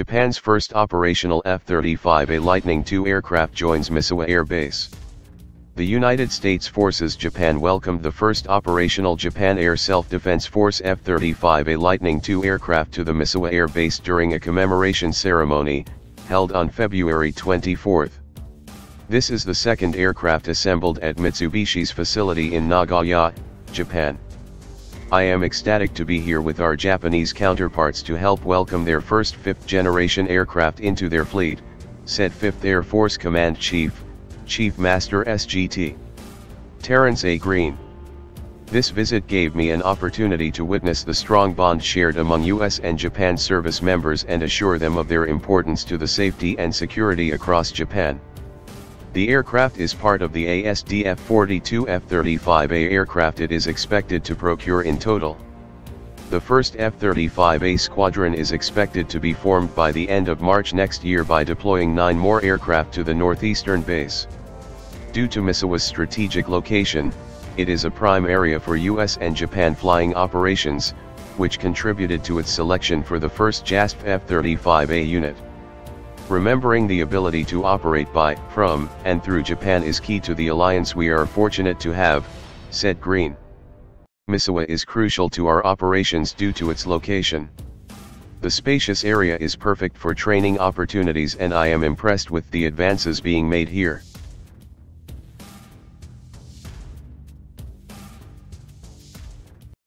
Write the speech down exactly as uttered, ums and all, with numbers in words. Japan's first operational F thirty-five A Lightning two aircraft joins Misawa Air Base. The United States Forces Japan welcomed the first operational Japan Air Self-Defense Force F thirty-five A Lightning two aircraft to the Misawa Air Base during a commemoration ceremony, held on February twenty-fourth. This is the second aircraft assembled at Mitsubishi's facility in Nagoya, Japan. I am ecstatic to be here with our Japanese counterparts to help welcome their first fifth-generation aircraft into their fleet, said fifth Air Force Command Chief, Chief Master S G T Terrence A. Green. This visit gave me an opportunity to witness the strong bond shared among U S and Japan service members and assure them of their importance to the safety and security across Japan. The aircraft is part of the A S D F forty-two F thirty-five A aircraft it is expected to procure in total. The first F thirty-five A squadron is expected to be formed by the end of March next year by deploying nine more aircraft to the northeastern base. Due to Misawa's strategic location, it is a prime area for U S and Japan flying operations, which contributed to its selection for the first J A S F F thirty-five A unit. Remembering the ability to operate by, from, and through Japan is key to the alliance we are fortunate to have, said Green. Misawa is crucial to our operations due to its location. The spacious area is perfect for training opportunities, and I am impressed with the advances being made here.